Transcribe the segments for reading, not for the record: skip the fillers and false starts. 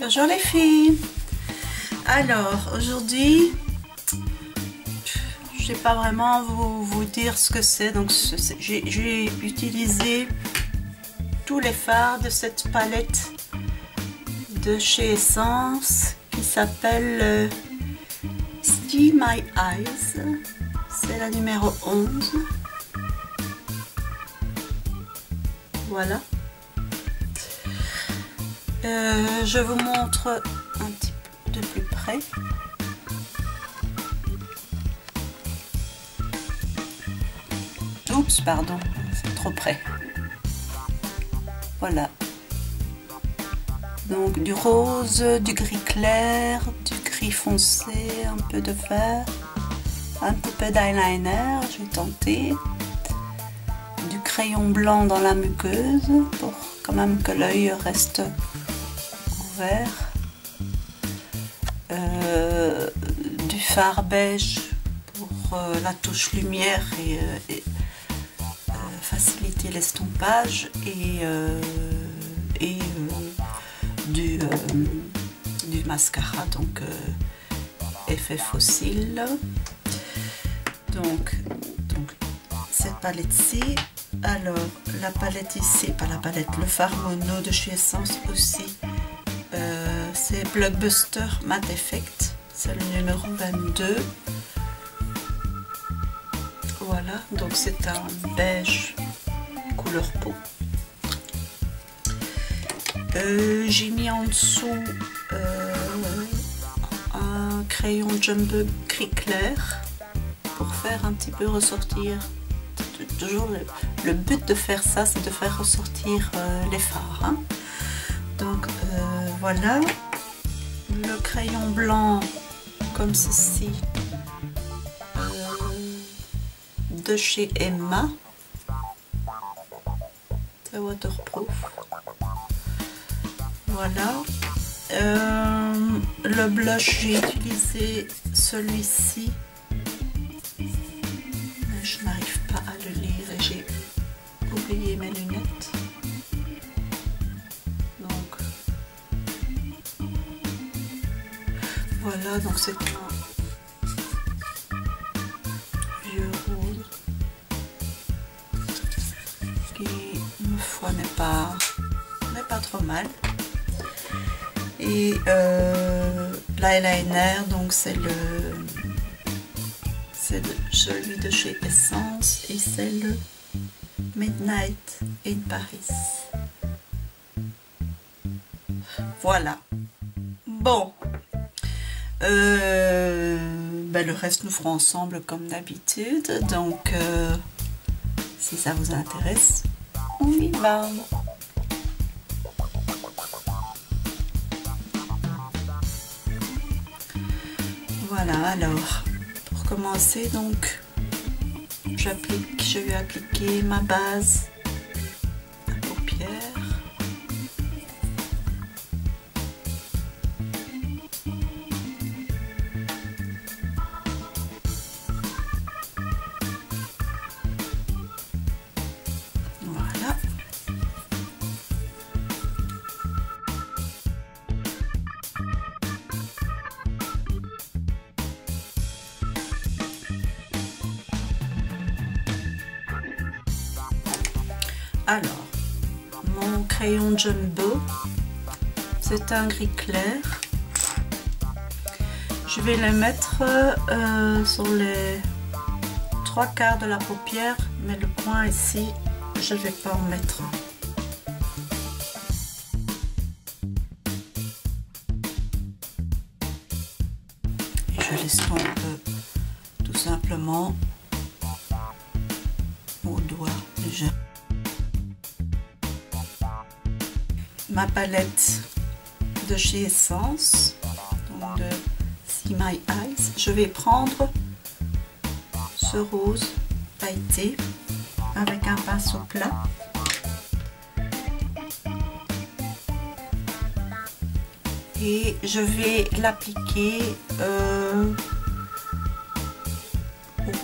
Bonjour les filles. Alors aujourd'hui je ne vais pas vraiment vous dire ce que c'est. Donc j'ai utilisé tous les fards de cette palette de chez Essence qui s'appelle Sea My Eyes, c'est la numéro 11. Voilà. Je vous montre un petit peu de plus près. Oups, pardon, c'est trop près. Voilà. Donc du rose, du gris clair, du gris foncé, un peu de vert, un petit peu d'eyeliner, j'ai tenté. Du crayon blanc dans la muqueuse pour quand même que l'œil reste ouvert. Du fard beige pour la touche lumière et faciliter l'estompage et du mascara, donc effet fossile. Donc cette palette-ci, alors la palette ici, pas la palette, le fard mono de chez Essence aussi, c'est Blockbuster Matt Effect, c'est le numéro 22. Voilà, donc c'est un beige couleur peau. J'ai mis en dessous un crayon jumbo gris clair pour faire un petit peu ressortir, toujours le but de faire ça, c'est de faire ressortir les fards, hein. Donc voilà, le crayon blanc comme ceci de chez Emma, c'est waterproof. Voilà, le blush, j'ai utilisé celui-ci, je n'arrive pas à le lire et j'ai oublié mes lunettes, donc voilà, donc c'est un vieux rose qui, ma foi, n'est pas trop mal. Et l'eyeliner, donc c'est celui de chez Essence et c'est le Midnight in Paris. Voilà. Bon, le reste nous ferons ensemble comme d'habitude. Donc si ça vous intéresse, on y va. Voilà, alors, pour commencer, donc, je vais appliquer ma base à paupières. Voilà. Alors, mon crayon jumbo, c'est un gris clair. Je vais le mettre sur les trois quarts de la paupière, mais le coin ici, je ne vais pas en mettre. Et je l'estompe tout simplement au doigt déjà. Ma palette de chez Essence, donc de Sea My Eyes, je vais prendre ce rose pailleté avec un pinceau plat. Et je vais l'appliquer au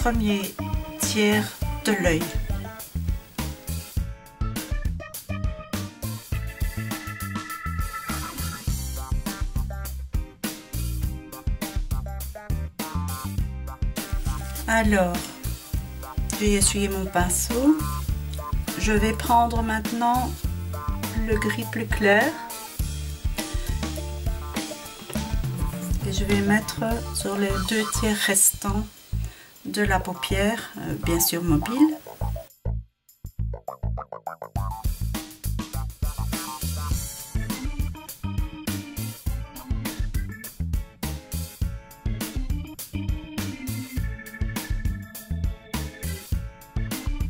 premier tiers de l'œil. Alors, j'ai essuyé mon pinceau. Je vais prendre maintenant le gris plus clair. Et je vais mettre sur les 2 tiers restants de la paupière, bien sûr mobile.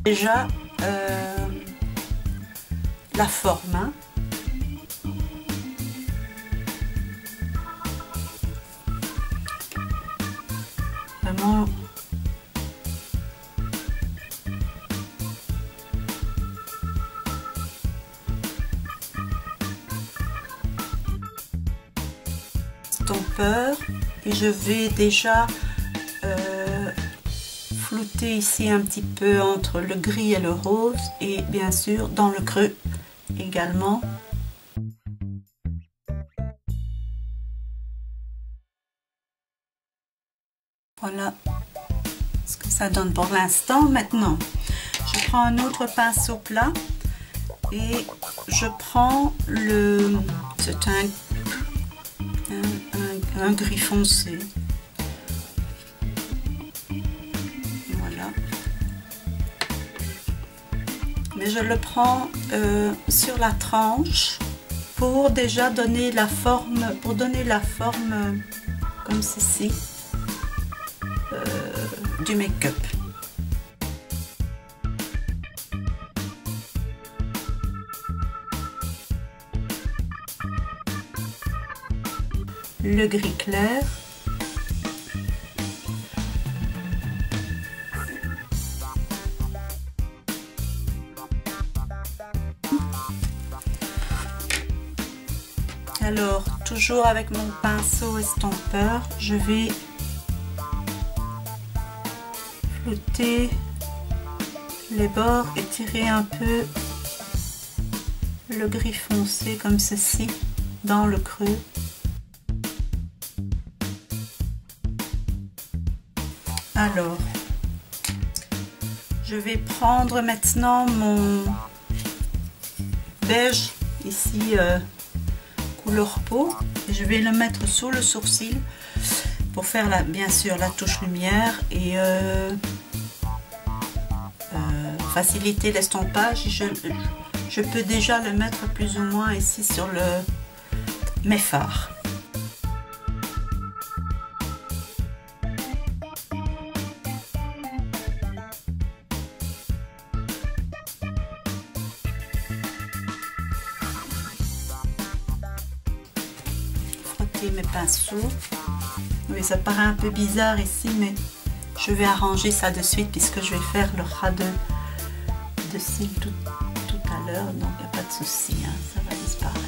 Déjà la forme, hein. Vraiment stompeur, et je vais déjà flouter ici un petit peu entre le gris et le rose, et bien sûr dans le creux également. Voilà ce que ça donne pour l'instant. Maintenant, je prends un autre pinceau plat et je prends le un gris foncé. Mais je le prends sur la tranche pour déjà donner la forme, comme ceci du make-up. Le gris clair. Alors, toujours avec mon pinceau estompeur, je vais flouter les bords et tirer un peu le gris foncé comme ceci dans le creux. Alors, je vais prendre maintenant mon beige ici couleur peau, et je vais le mettre sous le sourcil pour faire la, bien sûr la touche lumière et faciliter l'estompage. Je peux déjà le mettre plus ou moins ici sur mes fards. Mes pinceaux. Oui, ça paraît un peu bizarre ici, mais je vais arranger ça de suite puisque je vais faire le ras de cils tout à l'heure, donc il n'y a pas de souci, hein, ça va disparaître.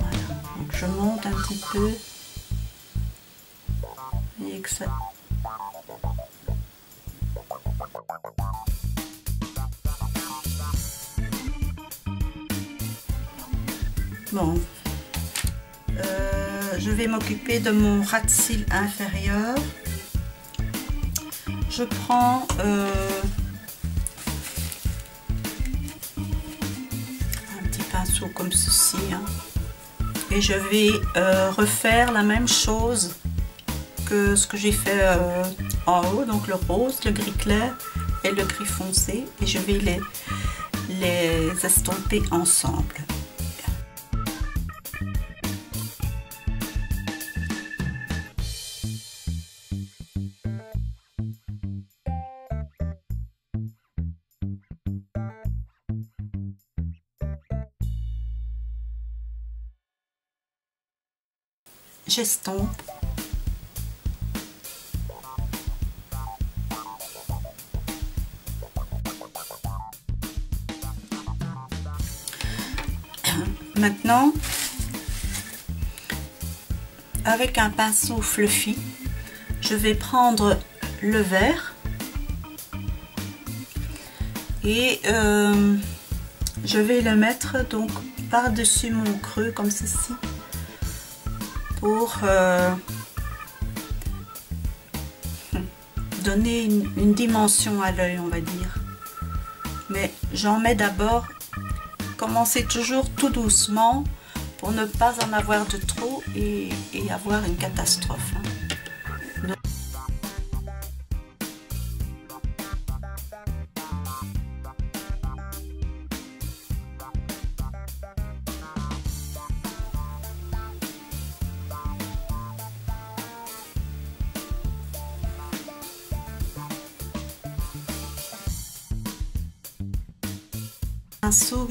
Voilà, donc je monte un petit peu. Vous voyez que ça... Bon. Je vais m'occuper de mon ras de cils inférieur. Je prends un petit pinceau comme ceci, hein, et je vais refaire la même chose que ce que j'ai fait en haut, donc le rose, le gris clair et le gris foncé, et je vais les estomper ensemble. J'estompe. Maintenant, avec un pinceau fluffy, je vais prendre le vert et je vais le mettre donc par-dessus mon creux comme ceci, pour donner une dimension à l'œil, on va dire. Mais j'en mets d'abord, commencer toujours tout doucement pour ne pas en avoir de trop et avoir une catastrophe.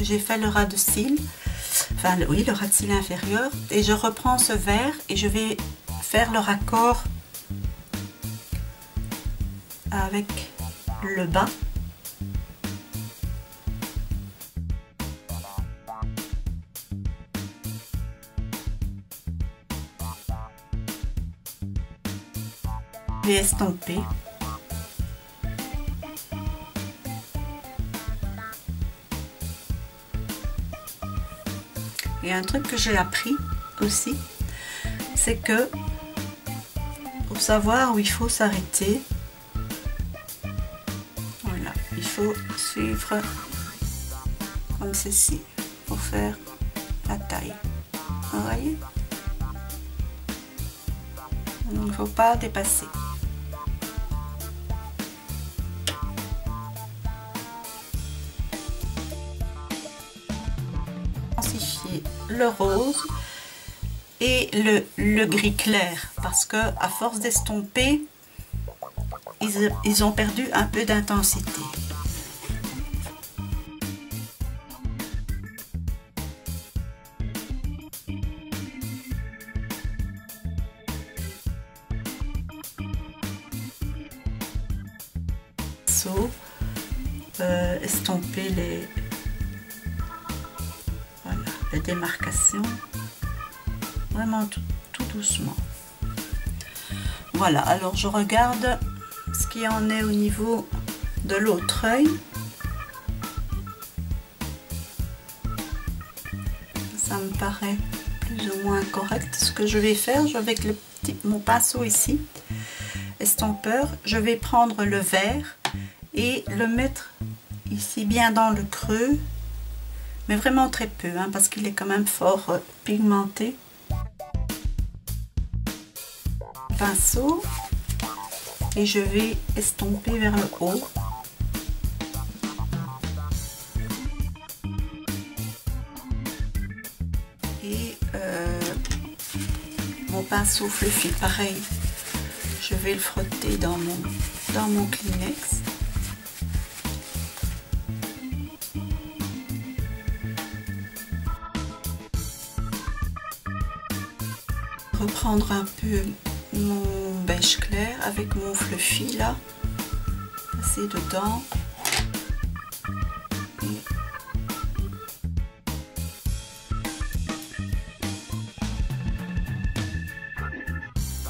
J'ai fait le ras de cils, enfin oui, le ras de cils inférieur, et je reprends ce vert et je vais faire le raccord avec le bas. Je vais estomper. Et un truc que j'ai appris aussi, c'est que pour savoir où il faut s'arrêter, voilà, il faut suivre comme ceci pour faire la taille. Vous voyez? Il ne faut pas dépasser. Le rose et le gris clair, parce que à force d'estomper ils ont perdu un peu d'intensité. Estomper les démarcations, vraiment tout doucement. Voilà, alors je regarde ce qui en est au niveau de l'autre œil. Ça me paraît plus ou moins correct. Ce que je vais faire, je vais avec mon pinceau ici, estompeur, je vais prendre le vert et le mettre ici bien dans le creux. Mais vraiment très peu, hein, parce qu'il est quand même fort pigmenté. Pinceau, et je vais estomper vers le haut. Et mon pinceau fluffy, pareil, je vais le frotter dans mon Kleenex. Reprendre un peu mon beige clair avec mon fluffy là, passer dedans.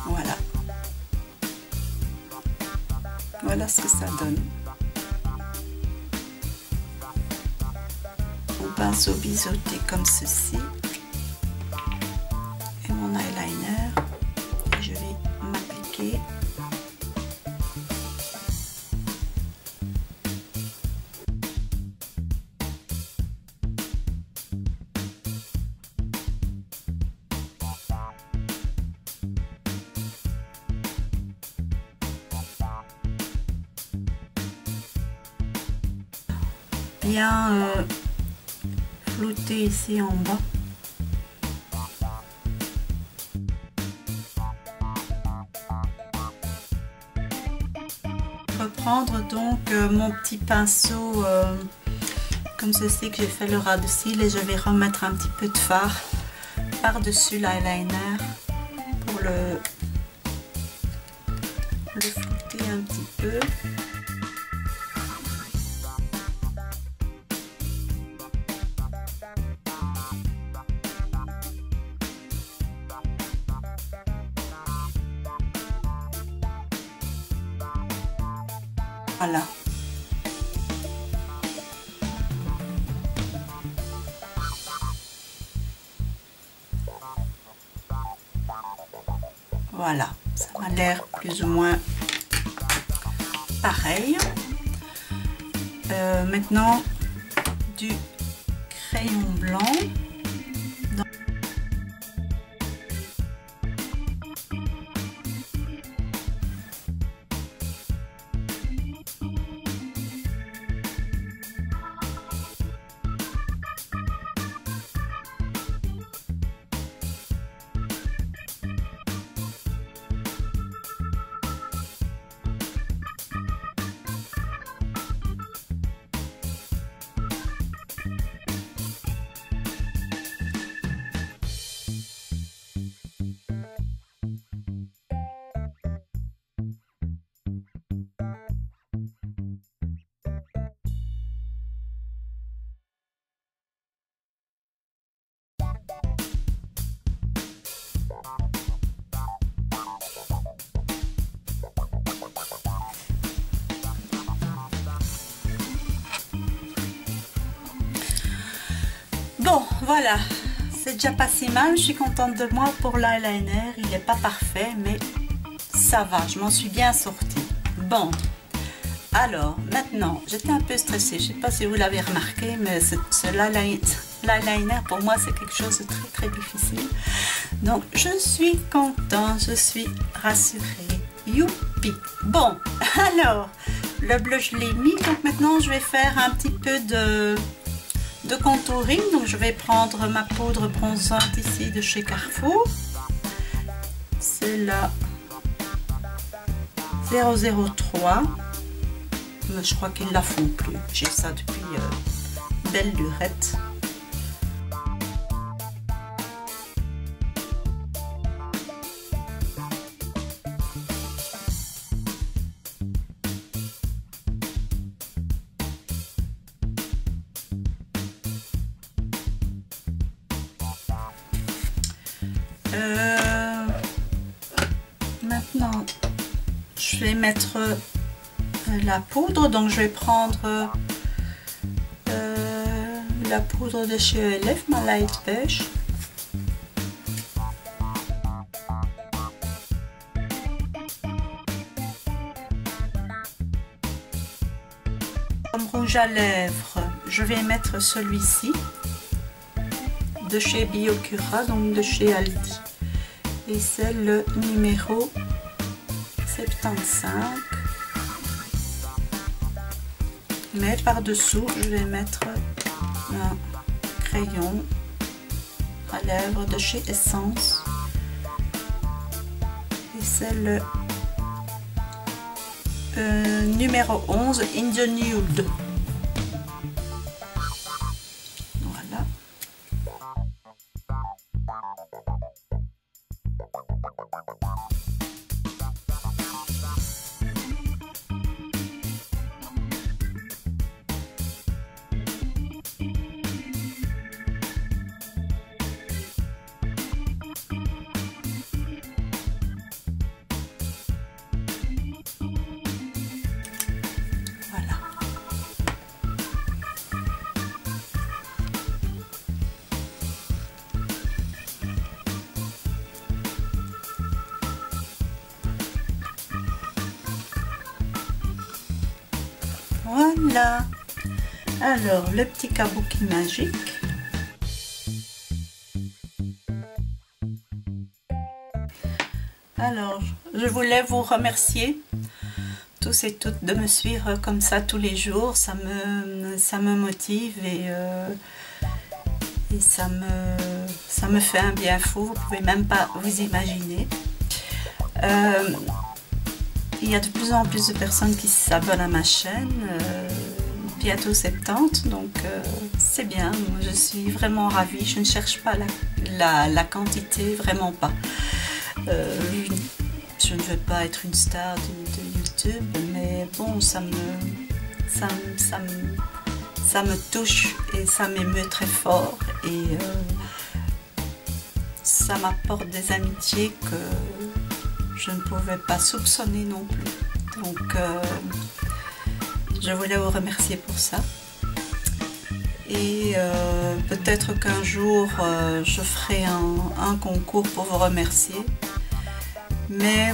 Voilà. Voilà ce que ça donne. Mon pinceau biseauté comme ceci. Bien flouter ici en bas. Reprendre donc mon petit pinceau comme ceci que j'ai fait le ras de cils, et je vais remettre un petit peu de fard par-dessus l'eyeliner pour le flouter un petit peu. Voilà. Voilà, ça m'a l'air plus ou moins pareil. Maintenant du crayon blanc. Bon, voilà, c'est déjà pas si mal, je suis contente de moi pour l'eyeliner, il n'est pas parfait, mais ça va, je m'en suis bien sortie. Bon, alors, maintenant, j'étais un peu stressée, je ne sais pas si vous l'avez remarqué, mais l'eyeliner, pour moi, c'est quelque chose de très difficile. Donc, je suis contente, je suis rassurée. Youpi! Bon, alors, le blush, je l'ai mis, donc maintenant, je vais faire un petit peu de contouring. Donc je vais prendre ma poudre bronzante ici de chez Carrefour, c'est la 003, mais je crois qu'ils ne la font plus, j'ai ça depuis belle lurette. Maintenant je vais mettre la poudre, donc je vais prendre la poudre de chez ELF, ma light beige. Comme rouge à lèvres, je vais mettre celui-ci de chez Biocura, donc de chez Aldi, et c'est le numéro 75. Mais par-dessous, je vais mettre un crayon à lèvres de chez Essence, et c'est le numéro 11, In the Nude. Voilà, alors le petit kabuki magique. Alors, je voulais vous remercier tous et toutes de me suivre comme ça tous les jours. Ça me motive et ça me fait un bien fou. Vous pouvez même pas vous imaginer. Il y a de plus en plus de personnes qui s'abonnent à ma chaîne, bientôt 70, donc c'est bien, moi, je suis vraiment ravie, je ne cherche pas la quantité, vraiment pas. Je ne veux pas être une star de YouTube, mais bon, ça me touche et ça m'émeut très fort, et ça m'apporte des amitiés que je ne pouvais pas soupçonner non plus. Donc je voulais vous remercier pour ça, et peut-être qu'un jour je ferai un concours pour vous remercier, mais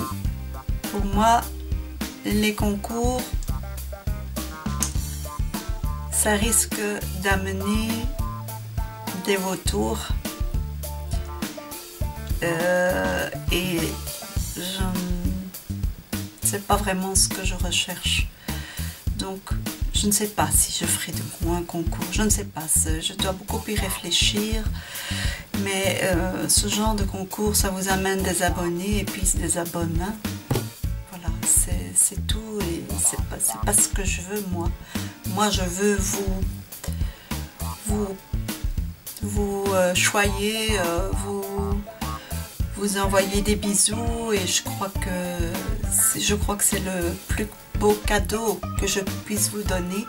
pour moi les concours, ça risque d'amener des vautours et je sais pas vraiment ce que je recherche, donc je ne sais pas si je ferai de gros un concours, je ne sais pas, je dois beaucoup y réfléchir, mais ce genre de concours, ça vous amène des abonnés et puis des abonnements. Voilà, c'est tout et c'est pas ce que je veux moi. Moi je veux vous choyer, vous envoyer des bisous et je crois que c'est le plus beau cadeau que je puisse vous donner,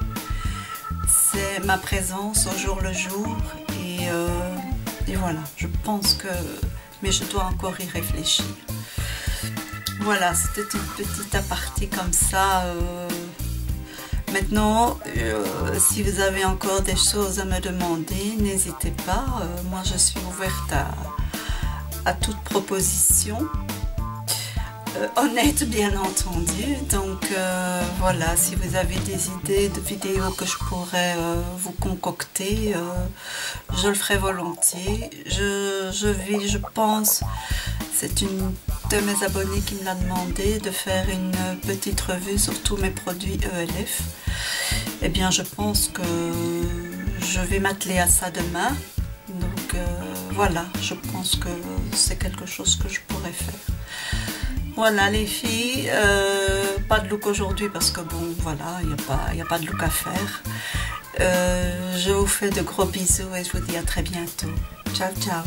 c'est ma présence au jour le jour et voilà, je pense que, mais je dois encore y réfléchir. Voilà, c'était une petite aparté comme ça. Maintenant, si vous avez encore des choses à me demander, n'hésitez pas. Moi, je suis ouverte à toute proposition. Honnête, bien entendu. Donc, voilà, si vous avez des idées de vidéos que je pourrais vous concocter, je le ferai volontiers. Je pense, c'est une de mes abonnés qui me l'a demandé, de faire une petite revue sur tous mes produits ELF. Eh bien, je pense que je vais m'atteler à ça demain. Donc, voilà, je pense que c'est quelque chose que je pourrais faire. Voilà les filles, pas de look aujourd'hui parce que bon, voilà, il n'y a pas de look à faire. Je vous fais de gros bisous et je vous dis à très bientôt. Ciao, ciao.